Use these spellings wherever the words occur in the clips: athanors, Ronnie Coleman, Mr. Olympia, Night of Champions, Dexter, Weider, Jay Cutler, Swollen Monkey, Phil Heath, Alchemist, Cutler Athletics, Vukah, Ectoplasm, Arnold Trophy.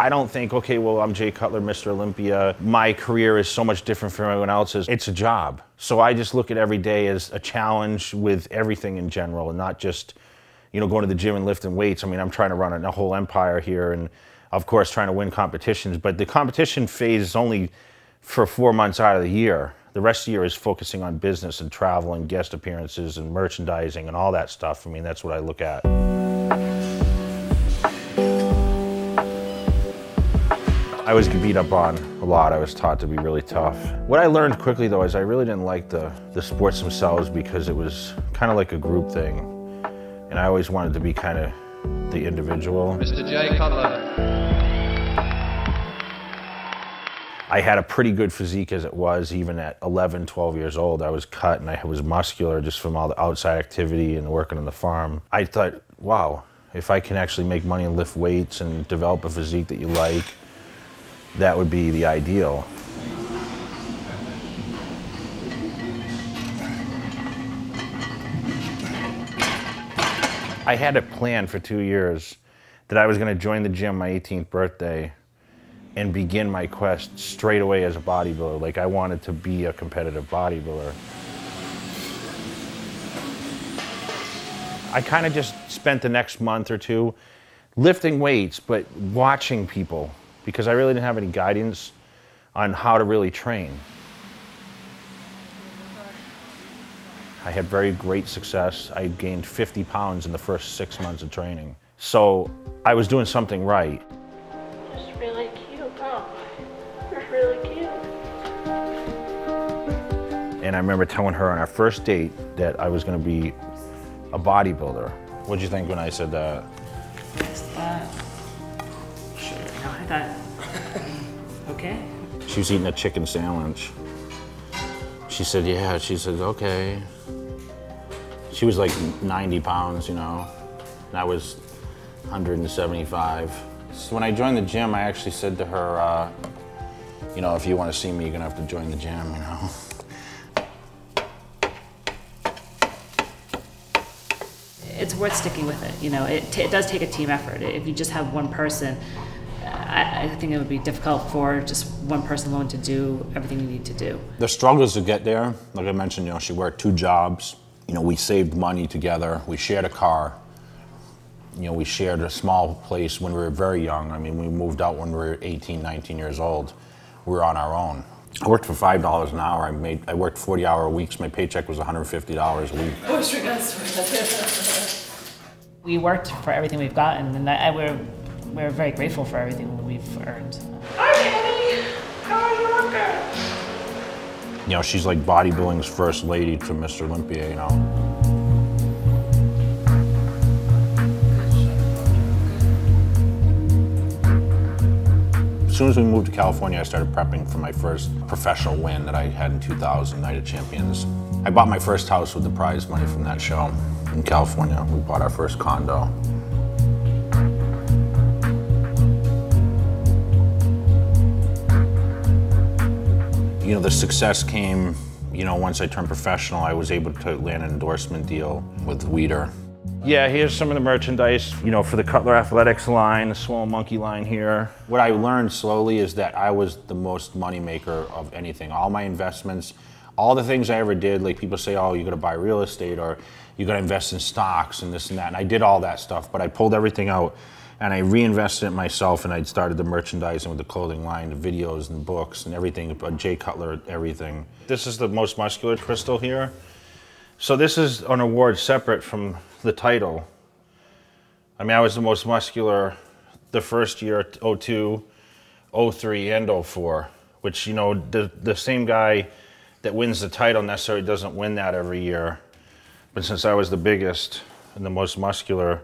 I don't think, okay, well, I'm Jay Cutler, Mr. Olympia. My career is so much different from everyone else's. It's a job. So I just look at every day as a challenge with everything in general, and not just, you know, going to the gym and lifting weights. I mean, I'm trying to run a whole empire here, and of course trying to win competitions. But the competition phase is only for 4 months out of the year. The rest of the year is focusing on business and travel and guest appearances and merchandising and all that stuff. I mean, that's what I look at. I was beat up on a lot. I was taught to be really tough. What I learned quickly, though, is I really didn't like the sports themselves, because it was kind of like a group thing. And I always wanted to be kind of the individual. Mr. Jay Cutler. I had a pretty good physique as it was, even at 11, 12 years old. I was cut and I was muscular just from all the outside activity and working on the farm. I thought, wow, if I can actually make money and lift weights and develop a physique that you like, that would be the ideal. I had a plan for 2 years that I was going to join the gym my 18th birthday and begin my quest straight away as a bodybuilder. Like, I wanted to be a competitive bodybuilder. I kind of just spent the next month or two lifting weights, but watching people, because I really didn't have any guidance on how to really train. I had very great success. I gained 50 pounds in the first 6 months of training. So I was doing something right. And I remember telling her on our first date that I was going to be a bodybuilder. What'd you think when I said that? Sure. No, I thought, okay. She was eating a chicken sandwich. She said, yeah. She said, okay. She was like 90 pounds, you know, and I was 175. So when I joined the gym, I actually said to her, you know, if you want to see me, you're going to have to join the gym, you know. It's worth sticking with it, you know. It does take a team effort. If you just have one person, I think it would be difficult for just one person alone to do everything you need to do. The struggles to get there, like I mentioned, you know, she worked 2 jobs. You know, we saved money together. We shared a car. You know, we shared a small place when we were very young. I mean, we moved out when we were 18, 19 years old. We were on our own. I worked for $5 an hour. I worked 40-hour weeks. My paycheck was $150 a week. Oh, sure, guys. We worked for everything we've gotten, and we're very grateful for everything we've earned. Hi, Annie. How are you working? You know, she's like bodybuilding's first lady to Mr. Olympia, you know. As soon as we moved to California, I started prepping for my first professional win that I had in 2000, Night of Champions. I bought my first house with the prize money from that show. In California, we bought our first condo. You know, the success came, you know, once I turned professional, I was able to land an endorsement deal with Weider. Yeah, here's some of the merchandise, you know, for the Cutler Athletics line, the Swollen Monkey line here. What I learned slowly is that I was the most money maker of anything. All my investments, all the things I ever did, like people say, oh, you gotta buy real estate or you gotta invest in stocks and this and that. And I did all that stuff, but I pulled everything out and I reinvested it myself, and I'd started the merchandising with the clothing line, the videos and books and everything, Jay Cutler, everything. This is the most muscular crystal here. So this is an award separate from the title. I mean, I was the most muscular the first year, 02, 03, and 04, which, you know, the same guy that wins the title necessarily doesn't win that every year. But since I was the biggest and the most muscular,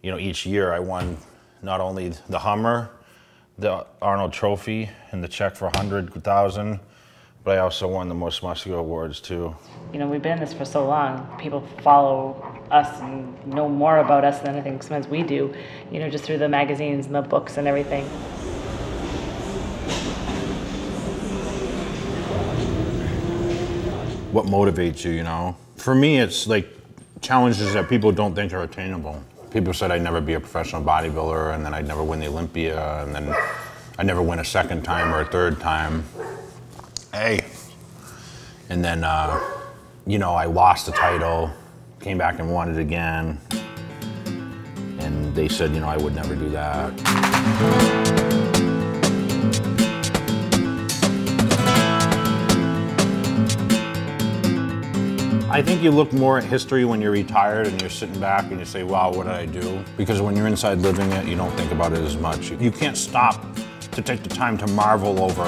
you know, each year I won not only the Hummer, the Arnold Trophy, and the check for $100,000, but I also won the most muscular awards too. You know, we've been in this for so long. People follow us and know more about us than I think sometimes we do, you know, just through the magazines and the books and everything. What motivates you, you know? For me, it's like challenges that people don't think are attainable. people said I'd never be a professional bodybuilder, and then I'd never win the Olympia, and then I'd never win a second time or a third time. Hey. And then, you know, I lost the title, came back and won it again. And they said, you know, I would never do that. I think you look more at history when you're retired and you're sitting back and you say, wow, what did I do? Because when you're inside living it, you don't think about it as much. You can't stop to take the time to marvel over,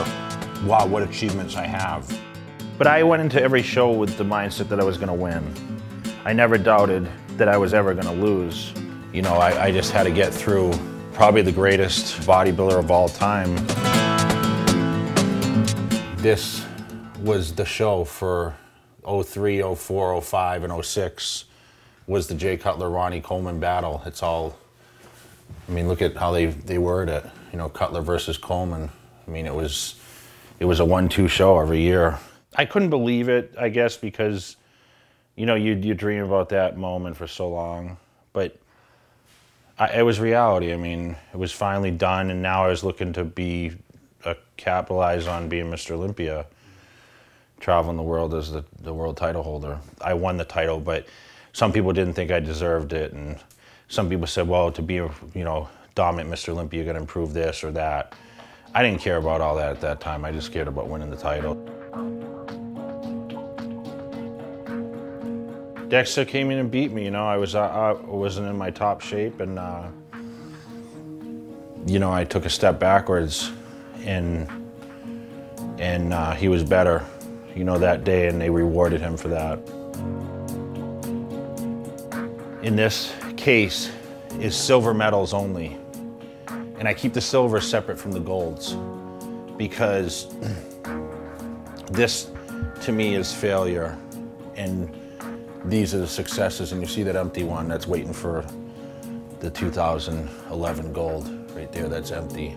wow, what achievements I have. But I went into every show with the mindset that I was gonna win. I never doubted that I was ever gonna lose. You know, I just had to get through probably the greatest bodybuilder of all time. This was the show for 03, 04, 05, and 06 was the Jay Cutler, Ronnie Coleman battle. It's all, I mean, look at how they worded it. You know, Cutler versus Coleman. I mean, it was a 1-2 show every year. I couldn't believe it, I guess, because, you know, you dream about that moment for so long. But it was reality. I mean, it was finally done, and now I was looking to be, capitalize on being Mr. Olympia. Traveling the world as the world title holder. I won the title, but some people didn't think I deserved it, and some people said, well, to be a, you know, dominant Mr. Olympia, you're gonna improve this or that. I didn't care about all that at that time. I just cared about winning the title. Dexter came in and beat me, you know. I wasn't in my top shape, and you know, I took a step backwards, and he was better, you know, that day, and they rewarded him for that. In this case, is silver medals only. And I keep the silver separate from the golds because this, to me, is failure. And these are the successes, and you see that empty one that's waiting for the 2011 gold right there, that's empty.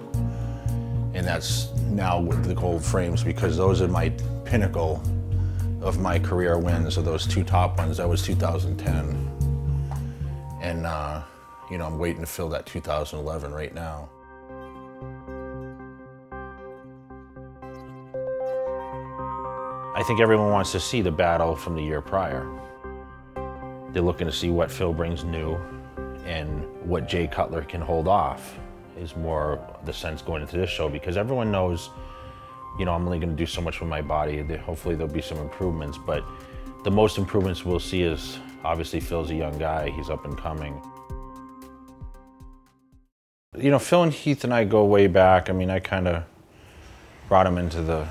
And that's now with the gold frames, because those are my pinnacle of my career wins, of those two top ones. That was 2010. And, you know, I'm waiting to fill that 2011 right now. I think everyone wants to see the battle from the year prior. They're looking to see what Phil brings new and what Jay Cutler can hold off. Is more the sense going into this show, because everyone knows, you know, I'm only gonna do so much with my body. Hopefully there'll be some improvements, but the most improvements we'll see is, obviously Phil's a young guy, he's up and coming. You know, Phil and Heath and I go way back. I mean, I kinda brought him into the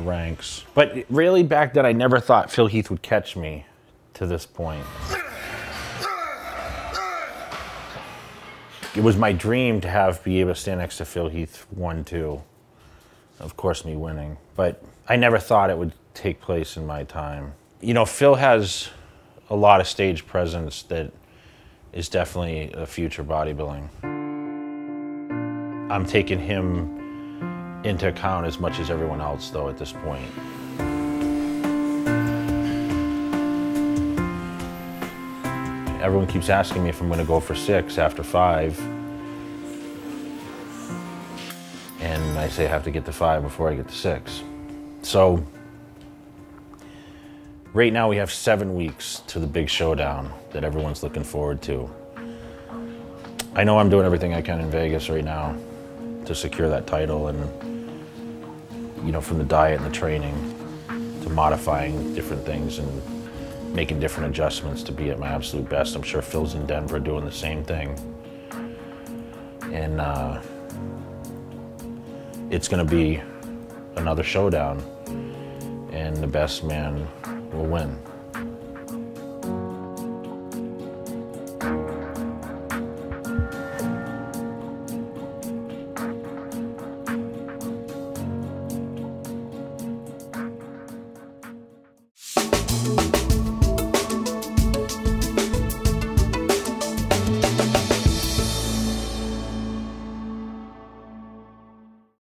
ranks. But really back then, I never thought Phil Heath would catch me to this point. It was my dream to be able to stand next to Phil Heath 1-2. Of course, me winning. But I never thought it would take place in my time. You know, Phil has a lot of stage presence that is definitely a future bodybuilding. I'm taking him into account as much as everyone else, though, at this point. Everyone keeps asking me if I'm gonna go for 6 after 5. And I say I have to get to 5 before I get to 6. So, right now we have 7 weeks to the big showdown that everyone's looking forward to. I know I'm doing everything I can in Vegas right now to secure that title, and, you know, from the diet and the training to modifying different things and making different adjustments to be at my absolute best. I'm sure Phil's in Denver doing the same thing. And it's gonna be another showdown, and the best man will win.